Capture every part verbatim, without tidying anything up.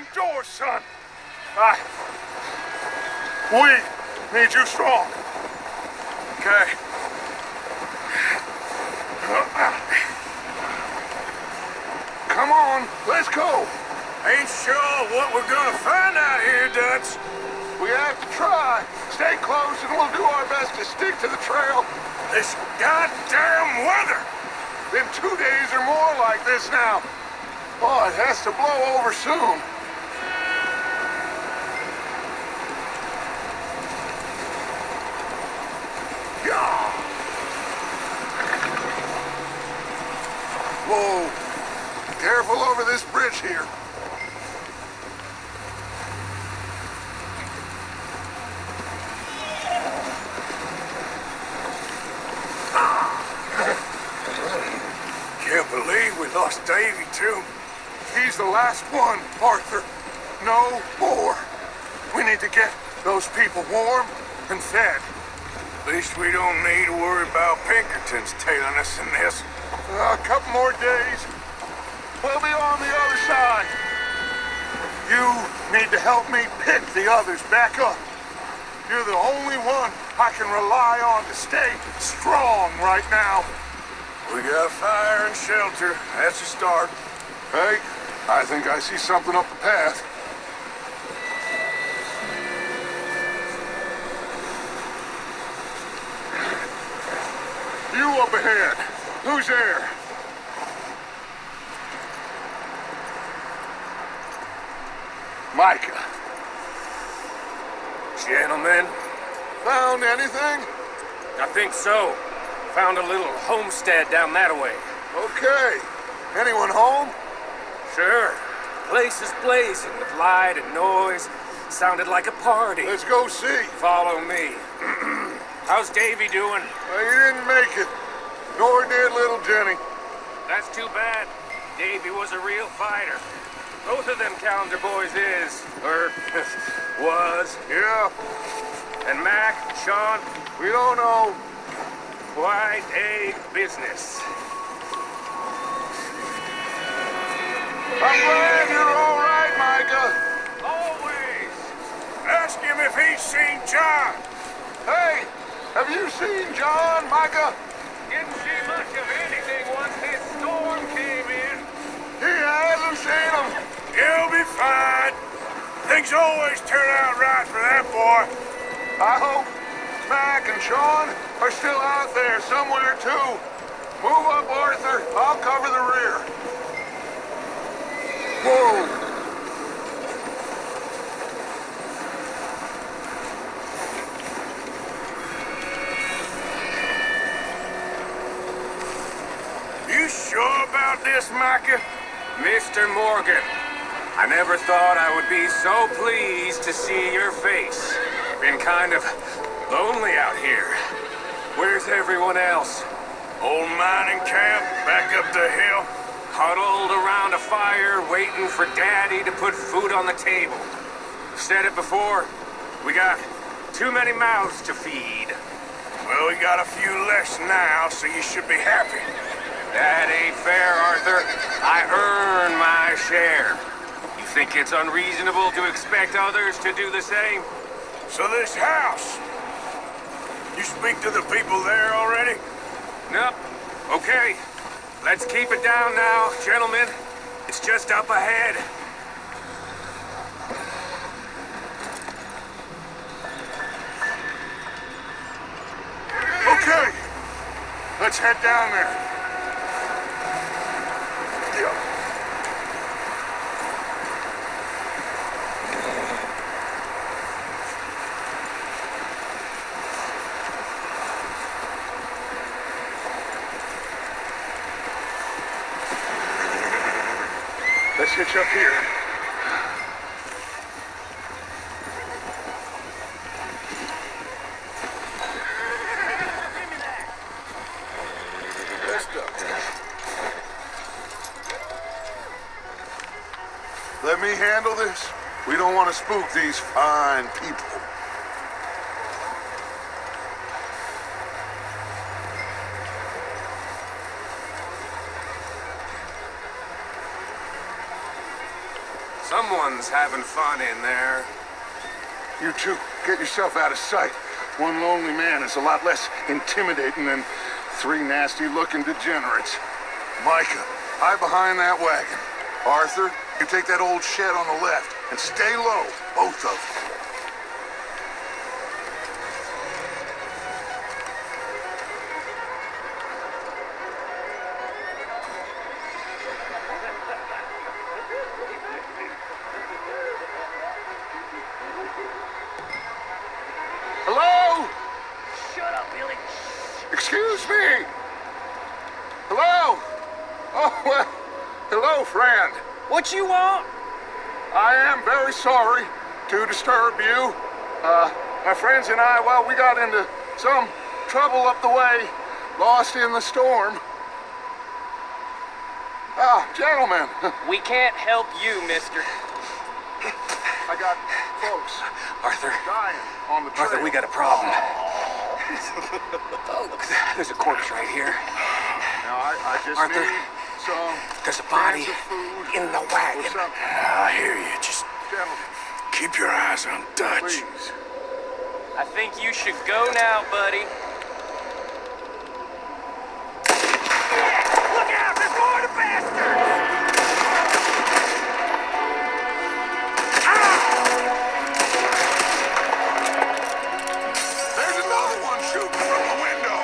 sliding doors, son. Bye. We need you strong. Okay. Come on, let's go. Ain't sure what we're gonna find out here, Dutch. We have to try. Stay close and we'll do our best to stick to the trail. This goddamn weather! Been two days or more like this now. Oh, it has to blow over soon. Yeah. Whoa. Careful over this bridge here. Lost Davy, too. He's the last one, Arthur. No more. We need to get those people warm and fed. At least we don't need to worry about Pinkerton's tailing us in this. Uh, a couple more days. We'll be on the other side. You need to help me pick the others back up. You're the only one I can rely on to stay strong right now. We got fire and shelter. That's a start. Hey, I think I see something up the path. You up ahead. Who's there? Micah. Gentlemen. Found anything? I think so. Found a little homestead down that way. Okay. Anyone home? Sure. Place is blazing with light and noise. Sounded like a party. Let's go see. Follow me. How's Davy doing? Well, he didn't make it. Nor did little Jenny. That's too bad. Davy was a real fighter. Both of them calendar boys is, or was. Yeah. And Mac, Sean? We don't know. Quite a business. I'm glad you're all right, Micah. Always. Ask him if he's seen John. Hey, have you seen John, Micah? Didn't see much of anything once this storm came in. He hasn't seen him. He'll be fine. Things always turn out right for that boy. I hope Mac and Sean are still out there somewhere, too. Move up, Arthur. I'll cover the rear. Whoa. You sure about this, Micah? Mister Morgan, I never thought I would be so pleased to see your face. Been kind of lonely out here. Where's everyone else? Old mining camp, back up the hill. Huddled around a fire, waiting for Daddy to put food on the table. Said it before, we got too many mouths to feed. Well, we got a few less now, so you should be happy. That ain't fair, Arthur. I earn my share. You think it's unreasonable to expect others to do the same? So this house... You speak to the people there already? Nope. Okay. Let's keep it down now, gentlemen. It's just up ahead. Okay. Let's head down there. Yeah. Let's hitch up here. Let's go. Let me handle this. We don't want to spook these fine people. Someone's having fun in there. You two, get yourself out of sight. One lonely man is a lot less intimidating than three nasty-looking degenerates. Micah, hide behind that wagon. Arthur, you take that old shed on the left and stay low, both of you. What you want? I am very sorry to disturb you. Uh, my friends and I, well, we got into some trouble up the way, lost in the storm. Ah, gentlemen. We can't help you, mister. I got folks. Arthur. Dying on the trail. Arthur, we got a problem. Folks. There's a corpse right here. Now, I, I just Arthur. Need... Some There's a body in the wagon. I hear you. Just keep your eyes on Dutch. Please. I think you should go now, buddy. Look out! There's more of the bastards! Ah! There's another one shooting from the window.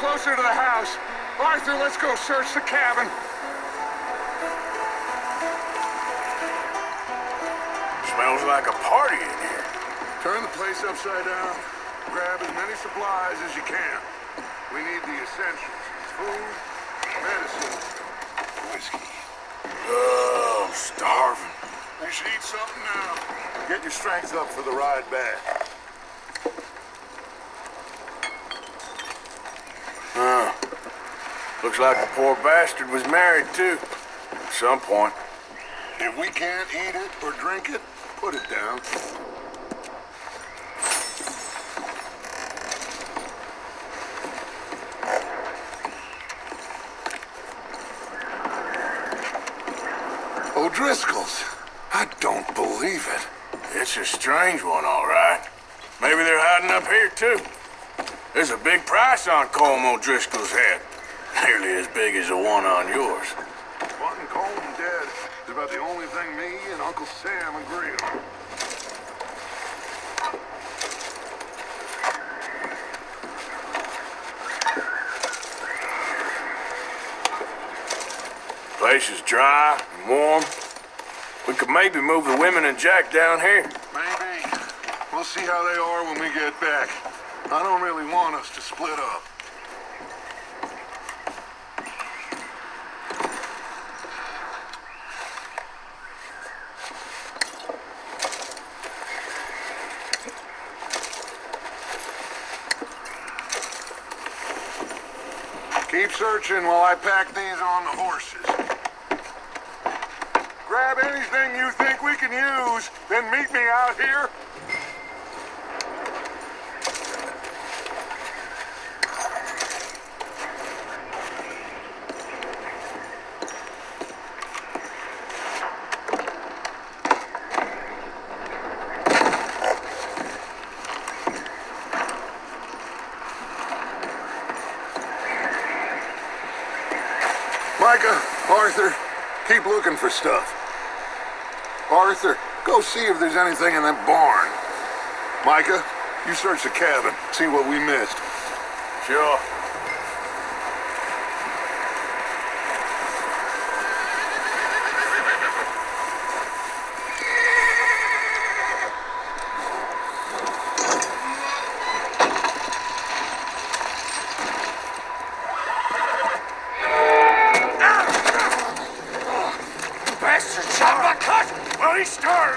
Closer to the house. Arthur, let's go search the cabin. Smells like a party in here. Turn the place upside down. Grab as many supplies as you can. We need the essentials. Food, medicine, whiskey. Oh, I'm starving. You should eat something now. Get your strength up for the ride back. Looks like the poor bastard was married, too, at some point. If we can't eat it or drink it, put it down. O'Driscoll's. I don't believe it. It's a strange one, all right. Maybe they're hiding up here, too. There's a big price on Colm O'Driscoll's head. Nearly as big as the one on yours. Wanting Colm dead is about the only thing me and Uncle Sam agree on. Place is dry and warm. We could maybe move the women and Jack down here. Maybe. We'll see how they are when we get back. I don't really want us to split up. Keep searching while I pack these on the horses. Grab anything you think we can use, then meet me out here. Micah, Arthur, keep looking for stuff. Arthur, go see if there's anything in that barn. Micah, you search the cabin, see what we missed. Sure.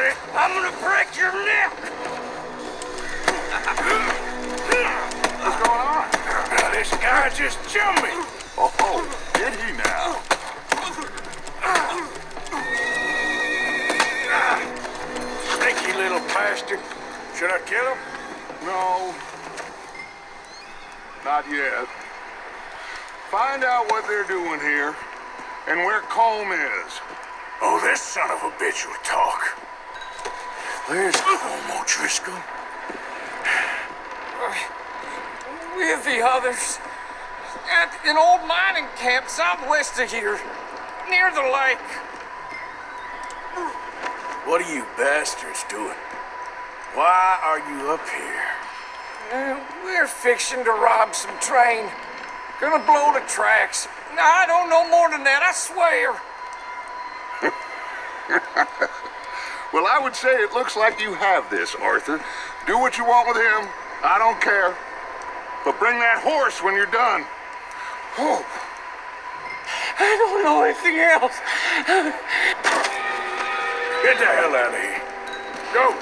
it, I'm gonna break your neck! What's going on? Now, this guy just jumped me! Oh, oh, did he now? Sneaky little bastard. Should I kill him? No. Not yet. Find out what they're doing here and where Colm is. Oh, this son of a bitch will talk. Where's Colm O'Driscoll? We're the others. At an old mining camp southwest of here, near the lake. What are you bastards doing? Why are you up here? Uh, we're fixing to rob some train. Gonna blow the tracks. No, I don't know more than that, I swear. Well, I would say it looks like you have this, Arthur. Do what you want with him. I don't care. But bring that horse when you're done. Oh. I don't know anything else. Get the hell out of here. Go.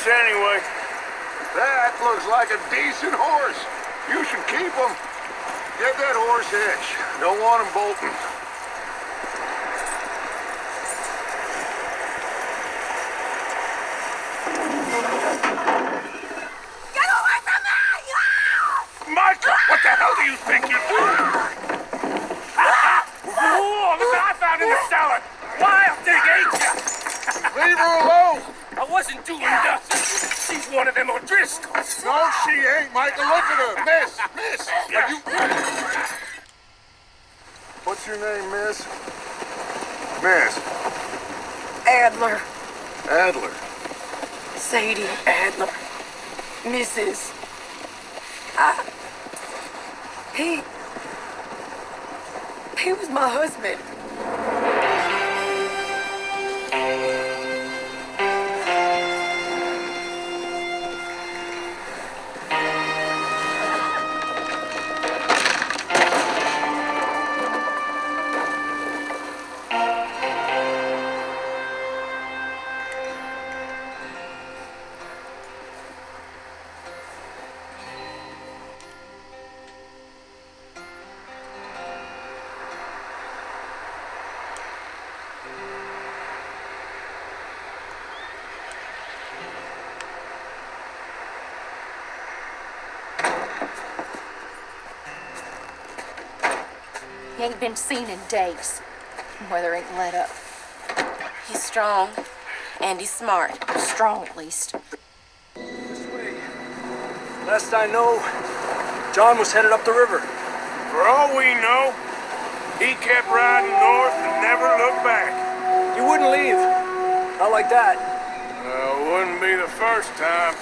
Anyway, that looks like a decent horse. You should keep him. Get that horse hitch. Don't want him bolting. Get away from me! Micah, what the hell do you think you're doing? Oh, look what I found in the cellar. Wild thing, ain't ya? Leave her alone. I wasn't doing nothing. She's one of them O'Driscolls. No, she ain't, Michael. Look at her. Miss, miss. Are you... What's your name, miss? Miss. Adler. Adler. Sadie Adler. Missus I... He... He was my husband. Ain't been seen in days. Weather ain't let up. He's strong, and he's smart. Strong, at least. This way. Last I know, John was headed up the river. For all we know, he kept riding north and never looked back. You wouldn't leave. Not like that. Uh, wouldn't be the first time.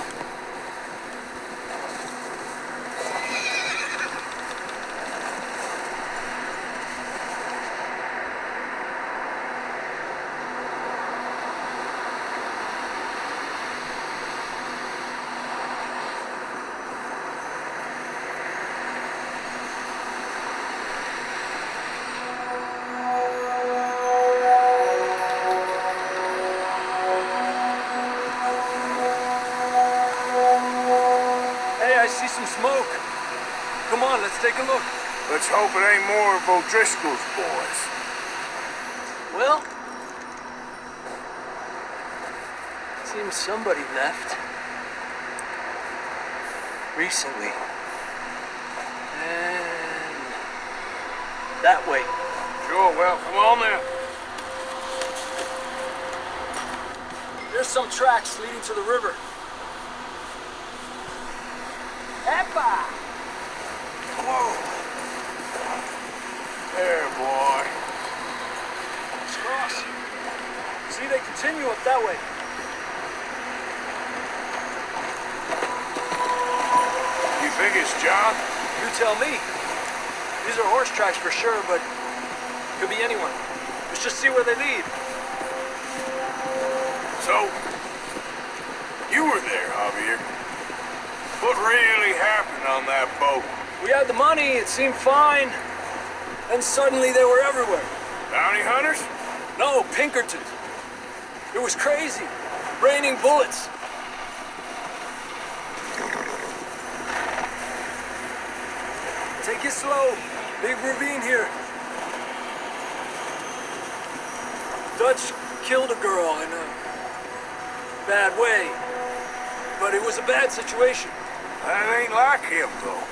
Let's hope it ain't more of O'Driscoll's boys. Well, seems somebody left. Recently. And that way. Sure, well, come on now. There's some tracks leading to the river. Epa! Whoa! There, boy. Let's cross. See, they continue up that way. You think it's John? You tell me. These are horse tracks for sure, but could be anyone. Let's just see where they lead. So, you were there, Javier. What really happened on that boat? We had the money. It seemed fine. And suddenly they were everywhere. Bounty hunters? No, Pinkerton. It was crazy. Raining bullets. Take it slow. Big ravine here. Dutch killed a girl in a bad way. But it was a bad situation. That ain't like him, though.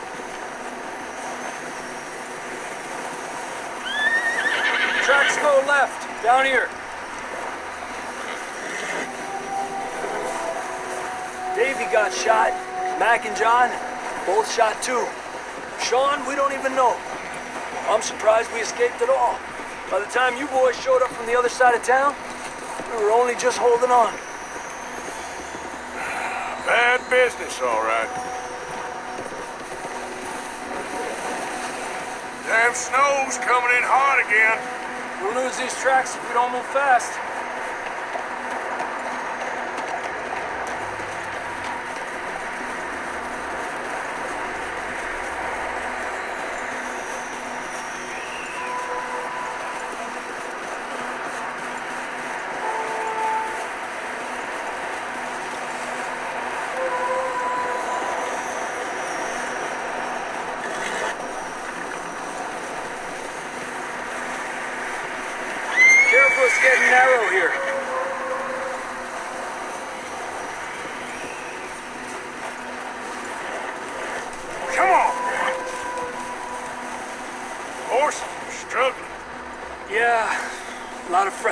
Tracks go left, down here. Davy got shot. Mac and John, both shot too. Sean, we don't even know. I'm surprised we escaped at all. By the time you boys showed up from the other side of town, we were only just holding on. Bad business, all right. Damn snow's coming in hard again. We'll lose these tracks if we don't move fast.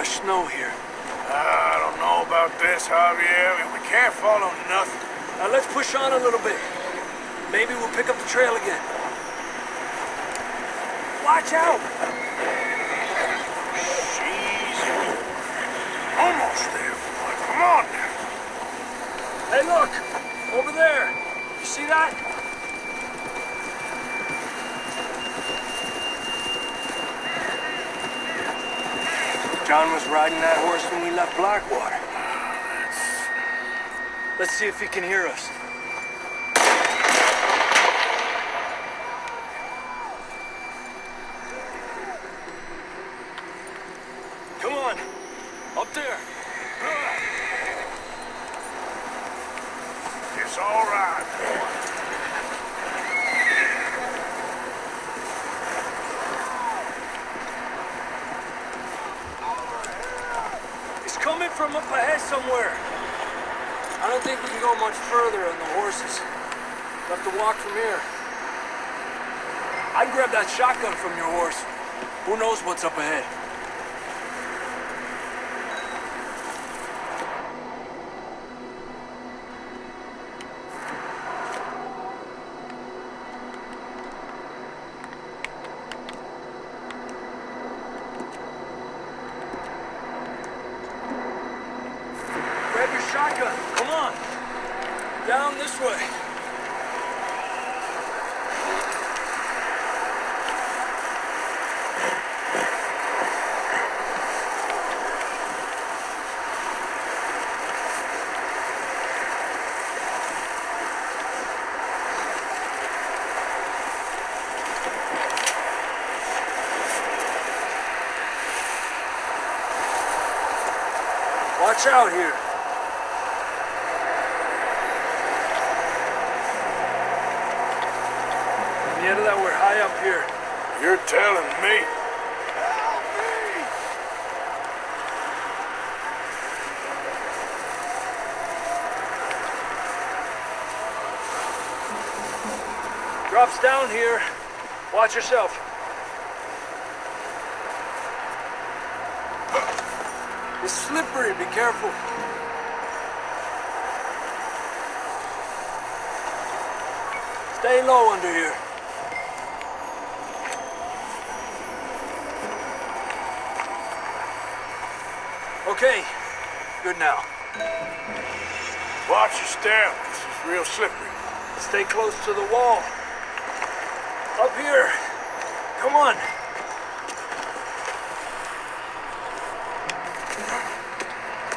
Snow here. Uh, I don't know about this, Javier. I mean, we can't follow nothing. Now let's push on a little bit. Maybe we'll pick up the trail again. Watch out! Jeez. Almost there, boy. Come on now. Hey, look! Over there. You see that? John was riding that horse when we left Blackwater. Let's see if he can hear us. Come on, up there. It's all right, boy. From up ahead somewhere. I don't think we can go much further on the horses. We'll have to walk from here. I'd grab that shotgun from your horse. Who knows what's up ahead? way. Watch out here. At the end of that, we're high up here. You're telling me. Help me! Drops down here. Watch yourself. It's slippery, be careful. Stay low under here. Okay, good now. Watch your step, this is real slippery. Stay close to the wall. Up here, come on.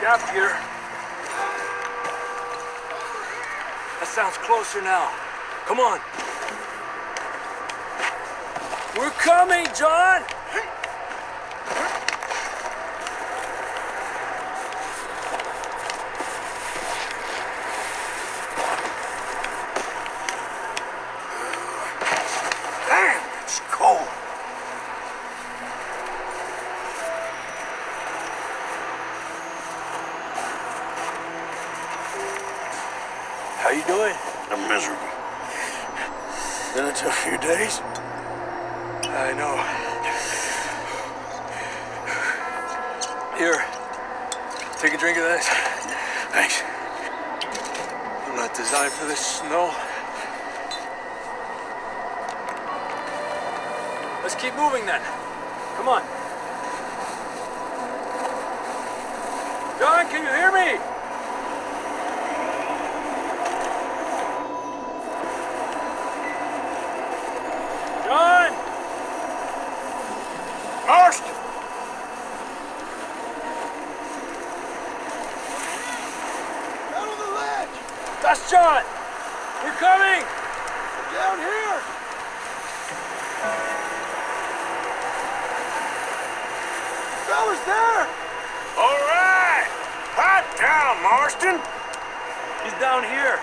Up here. That sounds closer now. Come on. We're coming, John! Days? I know. Here, take a drink of this. Thanks. I'm not designed for this snow. Let's keep moving then. Come on. John, can you hear me? John, we're coming! We're down here! Fella's there! All right! Pipe down, Marston! He's down here.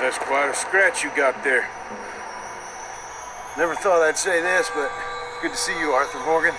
That's quite a scratch you got there. Never thought I'd say this, but good to see you, Arthur Morgan.